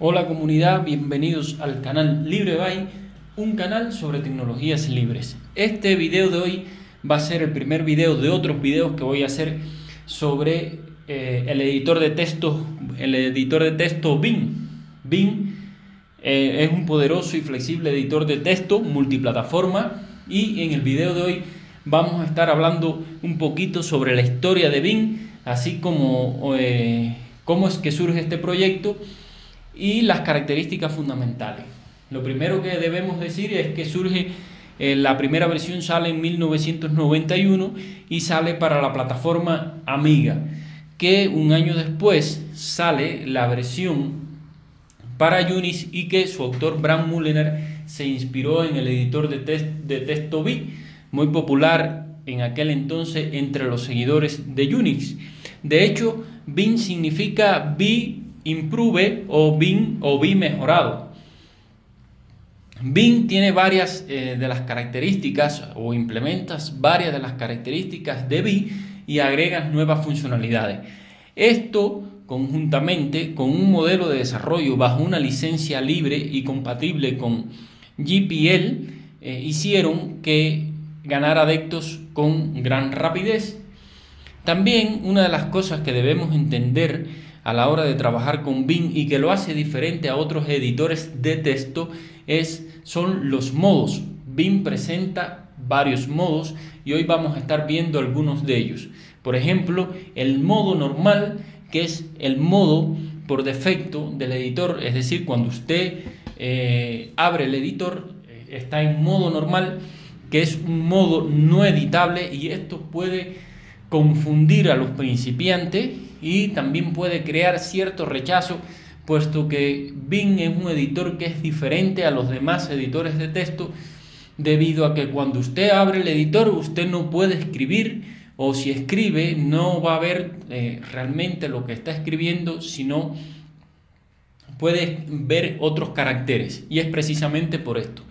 Hola comunidad, bienvenidos al canal LibreByte, un canal sobre tecnologías libres. Este video de hoy va a ser el primer video de otros videos que voy a hacer sobre el editor de texto Vim. Vim es un poderoso y flexible editor de texto multiplataforma, y en el video de hoy vamos a estar hablando un poquito sobre la historia de Vim, así como cómo es que surge este proyecto y las características fundamentales. Lo primero que debemos decir es que surge, la primera versión sale en 1991 y sale para la plataforma Amiga, que un año después sale la versión para Unix y que su autor Bram Moolenaar se inspiró en el editor de texto vi, muy popular en aquel entonces entre los seguidores de Unix. De hecho, Vim significa vi Improve o Vim mejorado. Vim tiene varias de las características, o implementas varias de las características de Vim y agregas nuevas funcionalidades. Esto conjuntamente con un modelo de desarrollo bajo una licencia libre y compatible con GPL hicieron que ganara adeptos con gran rapidez. También una de las cosas que debemos entender a la hora de trabajar con Vim y que lo hace diferente a otros editores de texto son los modos. Vim presenta varios modos y hoy vamos a estar viendo algunos de ellos. Por ejemplo, el modo normal, que es el modo por defecto del editor, es decir, cuando usted abre el editor está en modo normal, que es un modo no editable, y esto puede confundir a los principiantes y también puede crear cierto rechazo, puesto que Vim es un editor que es diferente a los demás editores de texto, debido a que cuando usted abre el editor usted no puede escribir, o si escribe no va a ver realmente lo que está escribiendo, sino puede ver otros caracteres, y es precisamente por esto,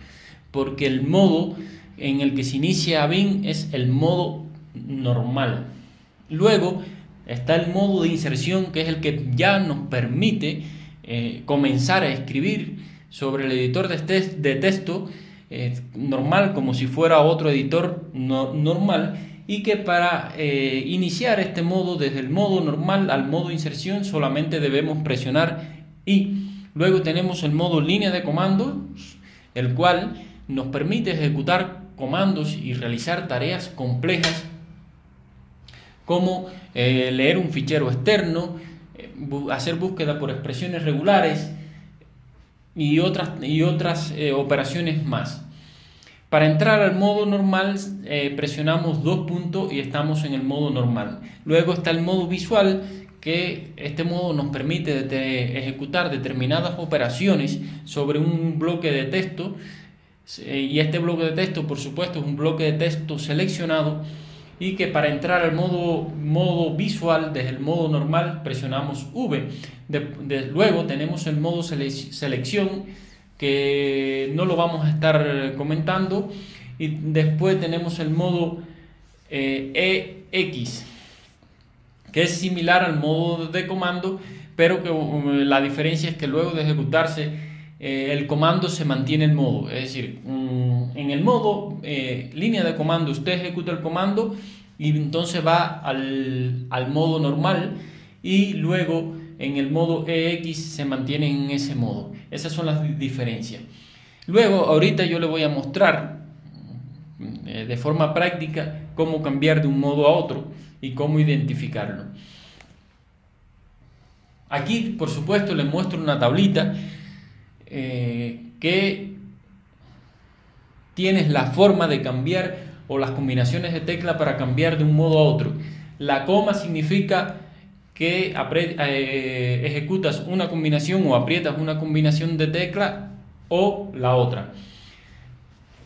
porque el modo en el que se inicia Vim es el modo normal. Luego está el modo de inserción, que es el que ya nos permite comenzar a escribir sobre el editor de texto normal, como si fuera otro editor normal, y que para iniciar este modo, desde el modo normal al modo inserción, solamente debemos presionar I. Luego tenemos el modo línea de comandos, el cual nos permite ejecutar comandos y realizar tareas complejas, como leer un fichero externo, hacer búsqueda por expresiones regulares y otras operaciones más. Para entrar al modo normal presionamos dos puntos y estamos en el modo normal. Luego está el modo visual, que este modo nos permite ejecutar determinadas operaciones sobre un bloque de texto, y este bloque de texto, por supuesto, es un bloque de texto seleccionado, y que para entrar al modo visual desde el modo normal presionamos V. Luego tenemos el modo selección, que no lo vamos a estar comentando, y después tenemos el modo EX, que es similar al modo de comando, pero que la diferencia es que luego de ejecutarse el comando se mantiene el modo, es decir, en el modo línea de comando usted ejecuta el comando y entonces va al modo normal, y luego en el modo EX se mantiene en ese modo. Esas son las diferencias. Luego ahorita yo le voy a mostrar de forma práctica cómo cambiar de un modo a otro y cómo identificarlo. Aquí, por supuesto, le muestro una tablita que tienes la forma de cambiar, o las combinaciones de tecla para cambiar de un modo a otro. La coma significa que ejecutas una combinación o aprietas una combinación de tecla o la otra.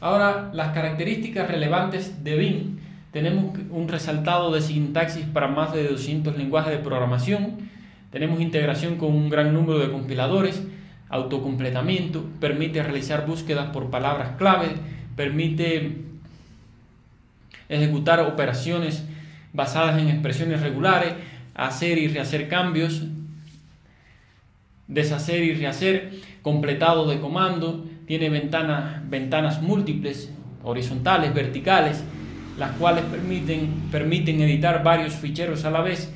Ahora, las características relevantes de Vim. Tenemos un resaltado de sintaxis para más de 200 lenguajes de programación. Tenemos integración con un gran número de compiladores. Autocompletamiento, permite realizar búsquedas por palabras clave, permite ejecutar operaciones basadas en expresiones regulares, hacer y rehacer cambios, deshacer y rehacer, completado de comando, tiene ventanas múltiples, horizontales, verticales, las cuales permiten editar varios ficheros a la vez,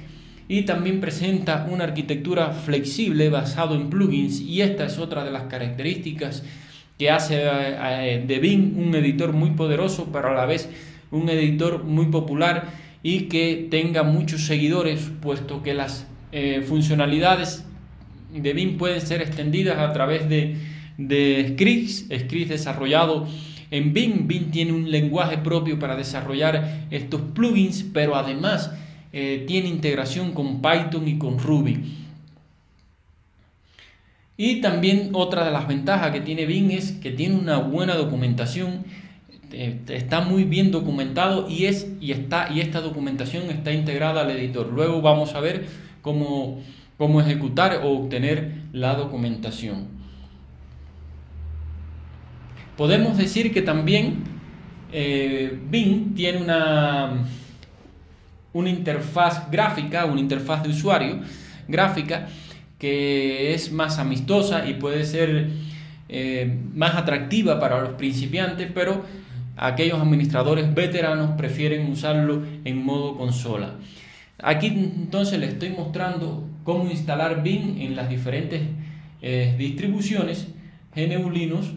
y también presenta una arquitectura flexible basado en plugins, y esta es otra de las características que hace de Vim un editor muy poderoso, pero a la vez un editor muy popular y que tenga muchos seguidores, puesto que las funcionalidades de Vim pueden ser extendidas a través de scripts desarrollados en Vim. Vim tiene un lenguaje propio para desarrollar estos plugins, pero además tiene integración con Python y con Ruby. Y también otra de las ventajas que tiene Vim es que tiene una buena documentación, está muy bien documentado y esta documentación está integrada al editor. Luego vamos a ver cómo ejecutar o obtener la documentación. Podemos decir que también Vim tiene una interfaz gráfica, una interfaz de usuario gráfica que es más amistosa y puede ser más atractiva para los principiantes, pero aquellos administradores veteranos prefieren usarlo en modo consola. Aquí entonces les estoy mostrando cómo instalar Vim en las diferentes distribuciones GNU Linux.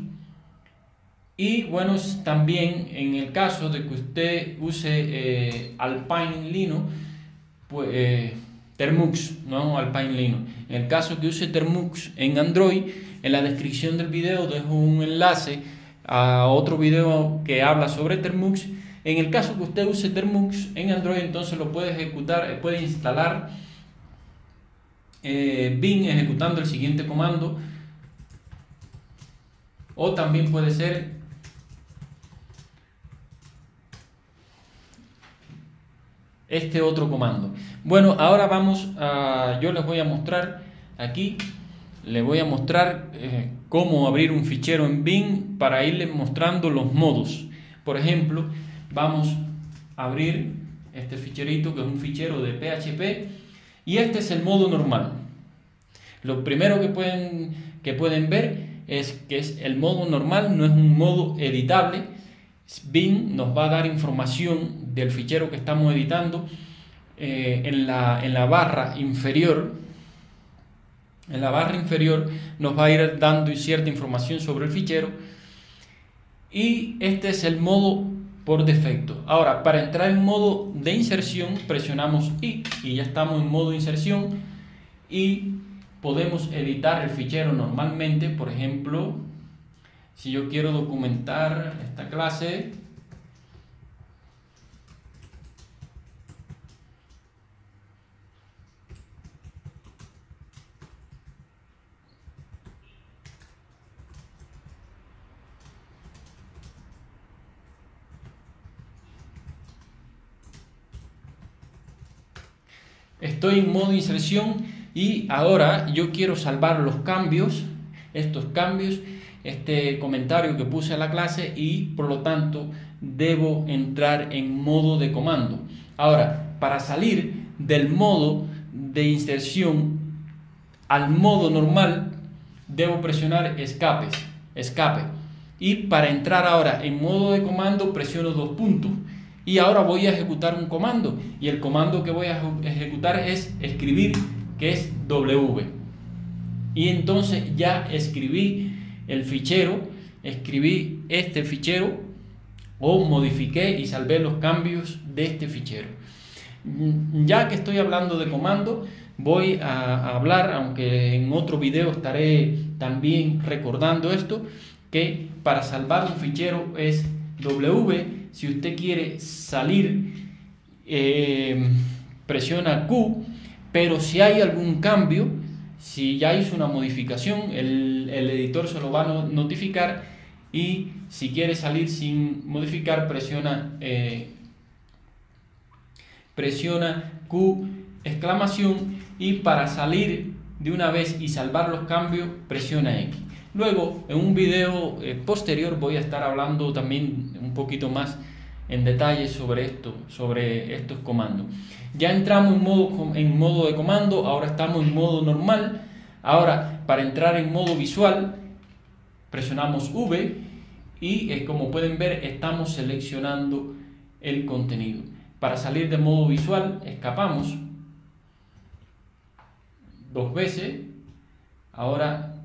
Y bueno, también en el caso de que usted use Alpine Linux, pues, Termux, no Alpine Linux. En el caso que use Termux en Android, en la descripción del video dejo un enlace a otro video que habla sobre Termux. En el caso que usted use Termux en Android, entonces lo puede ejecutar, puede instalar Vim ejecutando el siguiente comando. O también puede ser este otro comando. Bueno, ahora vamos a... yo les voy a mostrar aquí, les voy a mostrar cómo abrir un fichero en Vim para irles mostrando los modos. Por ejemplo, vamos a abrir este ficherito que es un fichero de PHP y este es el modo normal. Lo primero que pueden ver es que es el modo normal, no es un modo editable. Vim nos va a dar información del fichero que estamos editando en la barra inferior. En la barra inferior nos va a ir dando cierta información sobre el fichero, y este es el modo por defecto. Ahora, para entrar en modo de inserción presionamos I y ya estamos en modo inserción y podemos editar el fichero normalmente. Por ejemplo, si yo quiero documentar esta clase, estoy en modo inserción. Y ahora yo quiero salvar los cambios, estos cambios, este comentario que puse a la clase, y por lo tanto debo entrar en modo de comando. Ahora, para salir del modo de inserción al modo normal, debo presionar escape. Y para entrar ahora en modo de comando presiono 2 puntos. Y ahora voy a ejecutar un comando, y el comando que voy a ejecutar es escribir, que es W, y entonces ya escribí el fichero, escribí este fichero o modifiqué y salvé los cambios de este fichero. Ya que estoy hablando de comando, voy a hablar, aunque en otro video estaré también recordando esto, que para salvar un fichero es W. Si usted quiere salir, presiona Q. Pero si hay algún cambio, si ya hizo una modificación, el editor se lo va a notificar, y si quiere salir sin modificar, presiona Q exclamación, y para salir de una vez y salvar los cambios, presiona X. Luego, en un video posterior voy a estar hablando también un poquito más en detalle sobre esto, sobre estos comandos. Ya entramos en modo de comando, ahora estamos en modo normal. Ahora, para entrar en modo visual, presionamos V y como pueden ver, estamos seleccionando el contenido. Para salir de modo visual, escapamos dos veces. Ahora,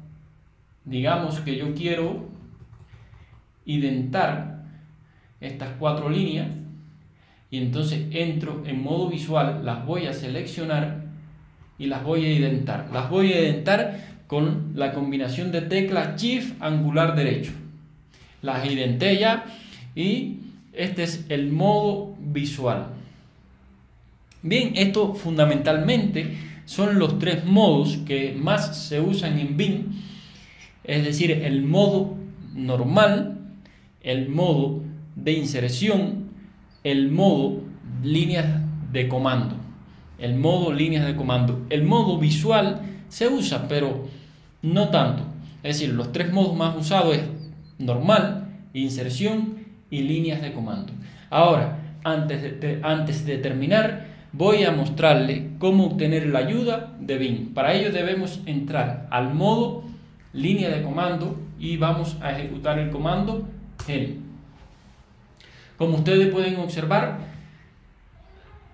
digamos que yo quiero indentar estas cuatro líneas y entonces entro en modo visual, las voy a seleccionar y las voy a indentar. Las voy a indentar con la combinación de teclas Shift Angular derecho. Las indenté ya y este es el modo visual. Bien, esto fundamentalmente son los tres modos que más se usan en Vim, es decir, el modo normal, el modo de inserción, el modo líneas de comando. El modo líneas de comando, el modo visual se usa, pero no tanto. Es decir, los tres modos más usados es normal, inserción y líneas de comando. Ahora, antes de terminar, voy a mostrarle cómo obtener la ayuda de Vim. Para ello debemos entrar al modo línea de comando y vamos a ejecutar el comando help. Como ustedes pueden observar,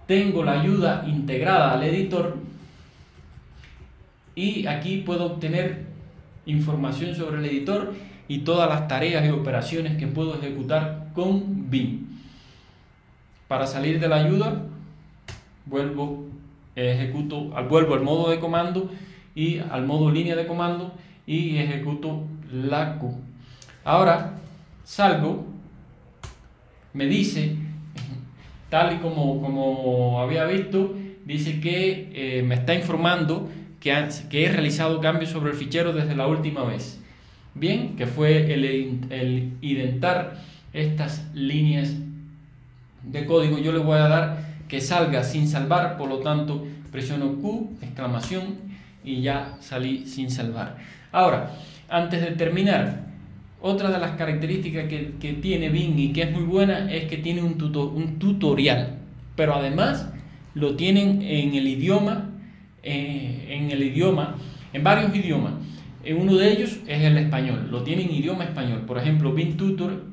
tengo la ayuda integrada al editor y aquí puedo obtener información sobre el editor y todas las tareas y operaciones que puedo ejecutar con Vim. Para salir de la ayuda, vuelvo al modo de comando y al modo línea de comando y ejecuto la Q. Ahora salgo, me dice, tal y como había visto, dice que me está informando que he realizado cambios sobre el fichero desde la última vez. Bien, que fue el indentar estas líneas de código. Yo le voy a dar que salga sin salvar, por lo tanto presiono Q, exclamación, y ya salí sin salvar. Ahora, antes de terminar, otra de las características que tiene Vim y que es muy buena es que tiene un tutorial, pero además lo tienen en el idioma, en varios idiomas. Uno de ellos es el español, lo tienen en idioma español. Por ejemplo, Vim Tutor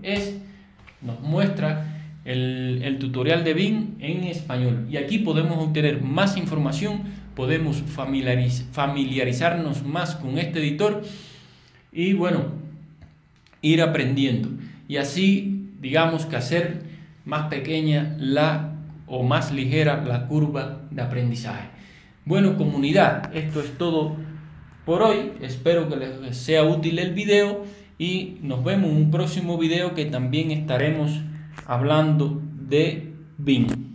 nos muestra el tutorial de Vim en español y aquí podemos obtener más información, podemos familiarizarnos más con este editor y bueno, ir aprendiendo y así, digamos, que hacer más pequeña o más ligera la curva de aprendizaje. Bueno, comunidad, esto es todo por hoy. Espero que les sea útil el video y nos vemos en un próximo video que también estaremos hablando de Vim.